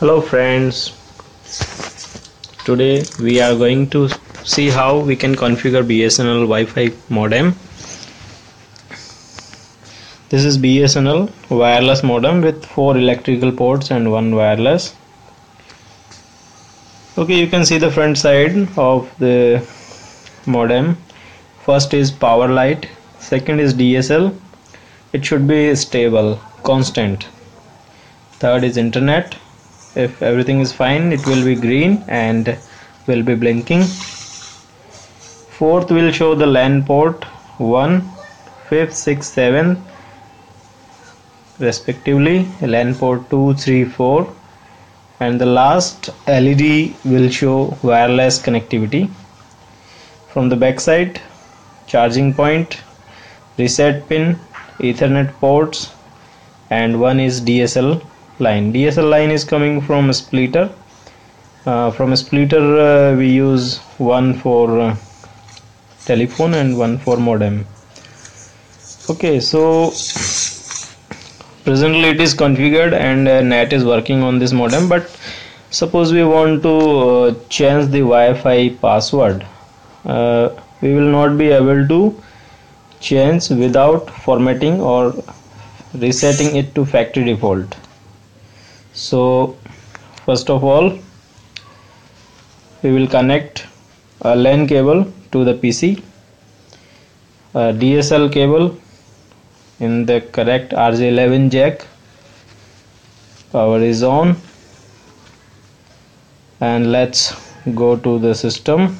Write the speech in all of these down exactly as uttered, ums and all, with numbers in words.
Hello friends, today we are going to see how we can configure B S N L Wi-Fi modem. This is B S N L wireless modem with four electrical ports and one wireless. Okay, you can see the front side of the modem. First is power light, second is D S L. It should be stable, constant. Third is internet. If everything is fine, it will be green and will be blinking. Fourth will show the LAN port one, five, six, seven respectively, LAN port two, three, four, and the last L E D will show wireless connectivity. From the back side, charging point, reset pin, Ethernet ports, and one is D S L line. D S L line is coming from a splitter. Uh, from a splitter uh, we use one for uh, telephone and one for modem. Okay, so presently it is configured and uh, NAT is working on this modem, but suppose we want to uh, change the Wi-Fi password, uh, we will not be able to change without formatting or resetting it to factory default. So first of all, we will connect a LAN cable to the P C, a D S L cable in the correct R J eleven jack, power is on, and let's go to the system.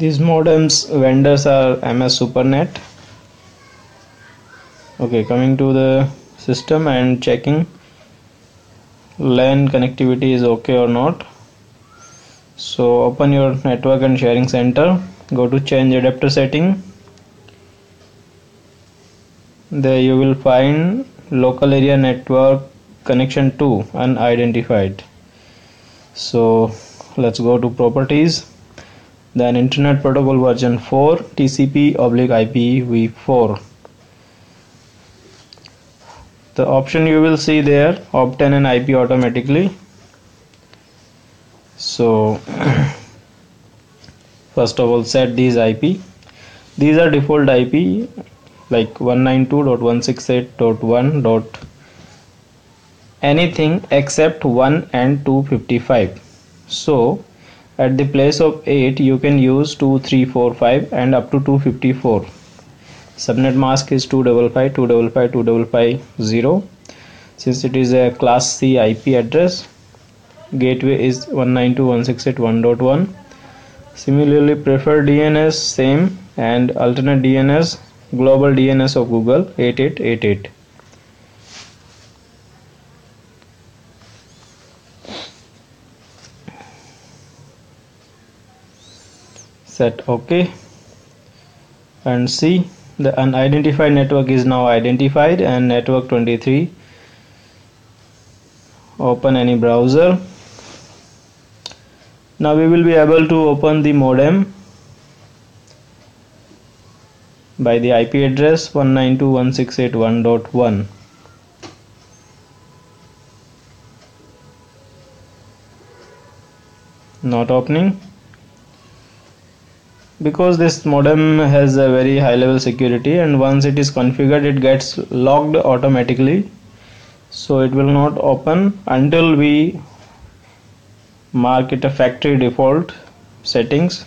These modems vendors are M S SuperNet. Okay, coming to the system and checking LAN connectivity is okay or not. So open your network and sharing center, go to change adapter setting. There you will find local area network connection to unidentified. So let's go to properties. Then internet protocol version four, T C P oblique I P v four. The option you will see there, obtain an I P automatically. So first of all, set these I P. These are default I P like one ninety-two dot one sixty-eight dot one. Anything except one and two fifty-five. So at the place of eight, you can use two, three, four, five and up to two fifty-four. Subnet mask is two fifty-five, two fifty-five, two fifty-five, zero. Since it is a class C I P address, gateway is one ninety-two dot one sixty-eight dot one dot one. Similarly, preferred D N S same and alternate D N S global D N S of Google eighty-eight eighty-eight. Set OK and see the unidentified network is now identified and network twenty-three. Open any browser. Now we will be able to open the modem by the I P address one ninety-two dot one sixty-eight dot one dot one. Not opening, because this modem has a very high level security, and once it is configured it gets locked automatically, so it will not open until we mark it a factory default settings.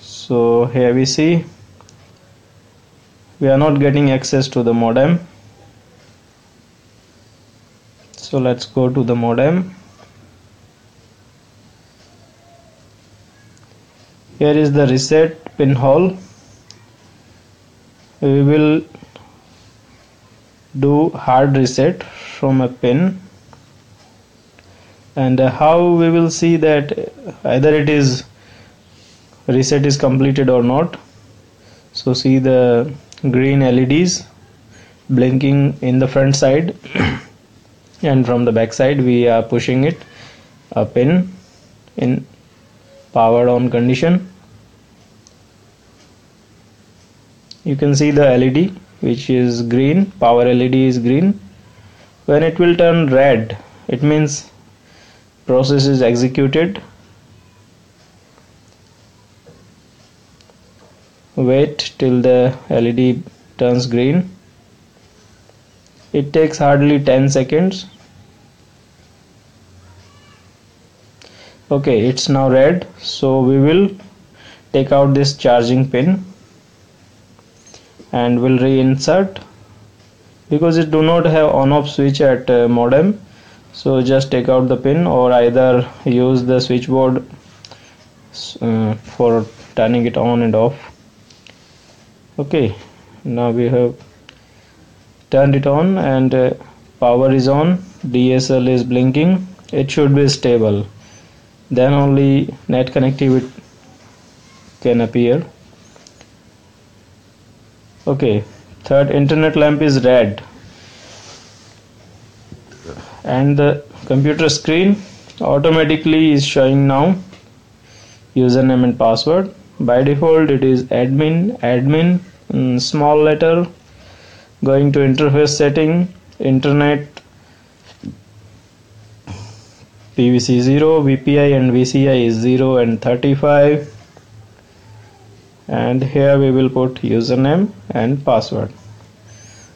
So here we see we are not getting access to the modem. So let's go to the modem. Here is the reset pinhole. We will do hard reset from a pin, and how we will see that either it is reset is completed or not. So see the green L E Ds blinking in the front side. and from the backside we are pushing it a pin in powered on condition. You can see the L E D which is green, power L E D is green. When it will turn red, it means process is executed. Wait till the L E D turns green. It takes hardly ten seconds. Okay, it's now red, so we will take out this charging pin and will reinsert, because it do not have on off switch at uh, modem. So just take out the pin or either use the switchboard uh, for turning it on and off. Okay, now we have turned it on and uh, power is on, D S L is blinking, it should be stable. Then only net connectivity can appear. Okay, third internet lamp is red and the computer screen automatically is showing now username and password. By default it is admin, admin, mm, small letter. Going to interface setting, internet, P V C zero, V P I and V C I is zero and thirty-five, and here we will put username and password.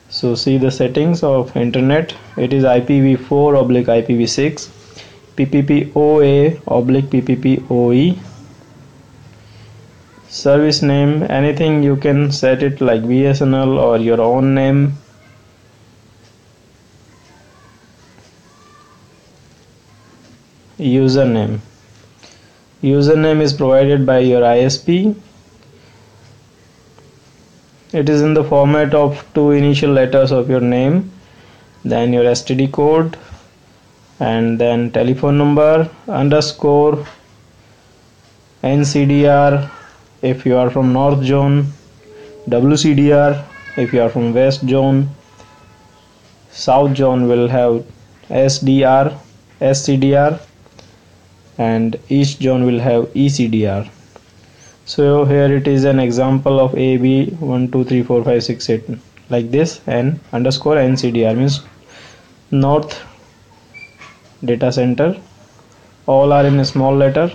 So see the settings of internet, it is I P v four oblique I P v six, P P P O A oblique P P P O E, service name, anything you can set it like V S N L or your own name. Username, username is provided by your I S P. It is in the format of two initial letters of your name, then your S T D code, and then telephone number, underscore, N C D R if you are from north zone, W C D R if you are from west zone, south zone will have S D R, S C D R, and east zone will have E C D R. So here it is an example of A B one two three four five six eight like this, and underscore N C D R means north data center. All are in a small letter.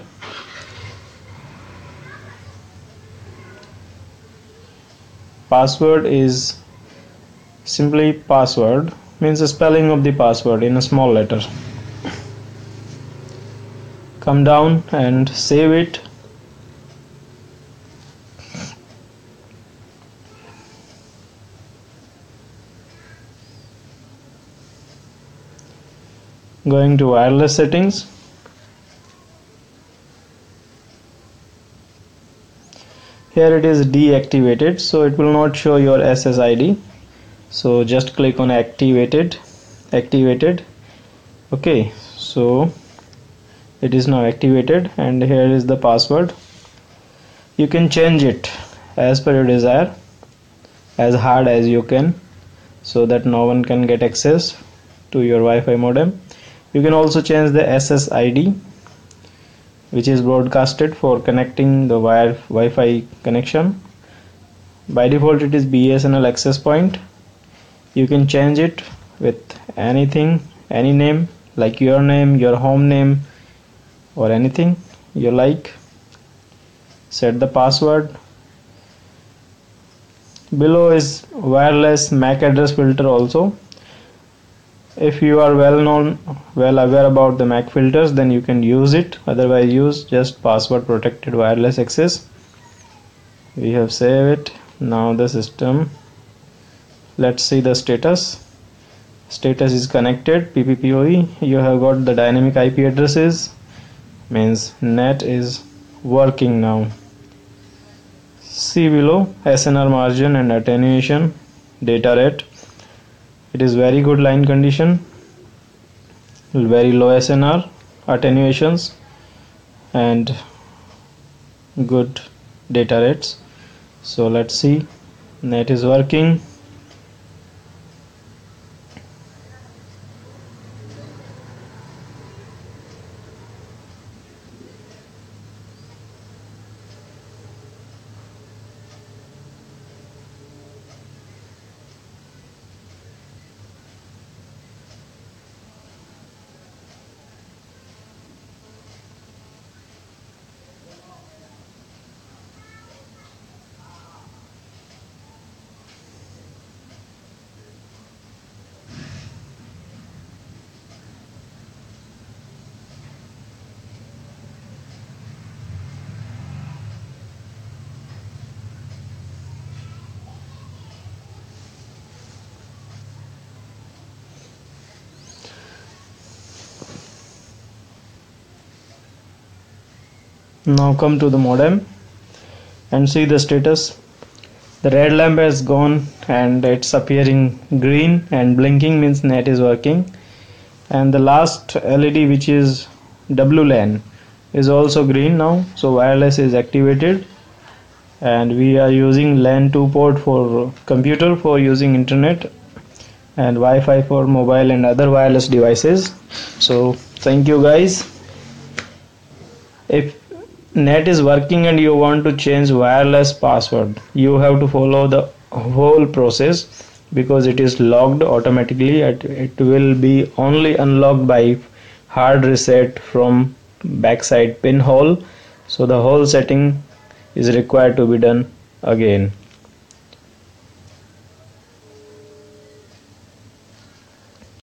Password is simply password, means the spelling of the password in a small letter. Come down and save it. Going to wireless settings. Here it is deactivated, so it will not show your S S I D. So just click on activated, activated. Okay, so it is now activated, and here is the password. You can change it as per your desire, as hard as you can, so that no one can get access to your Wi-Fi modem. You can also change the S S I D, which is broadcasted for connecting the wire Wi-Fi connection. By default it is B S N L access point. You can change it with anything, any name, like your name, your home name, or anything you like. Set the password. Below is wireless M A C address filter also. If you are well known, well aware about the M A C filters, then you can use it. Otherwise, use just password protected wireless access. We have saved it. Now the system. Let's see the status. Status is connected. P P P o E. You have got the dynamic I P addresses. Means net is working now. See below S N R margin and attenuation, data rate. It is very good line condition, very low S N R attenuations, and good data rates. So let's see, net is working. Now come to the modem and see the status. The red lamp has gone and it's appearing green and blinking, means net is working. And the last L E D, which is W LAN, is also green now, so wireless is activated. And we are using LAN two port for computer for using internet, and Wi-Fi for mobile and other wireless devices. So thank you guys. If net is working and you want to change wireless password, you have to follow the whole process because it is locked automatically. It will be only unlocked by hard reset from backside pinhole, so the whole setting is required to be done again.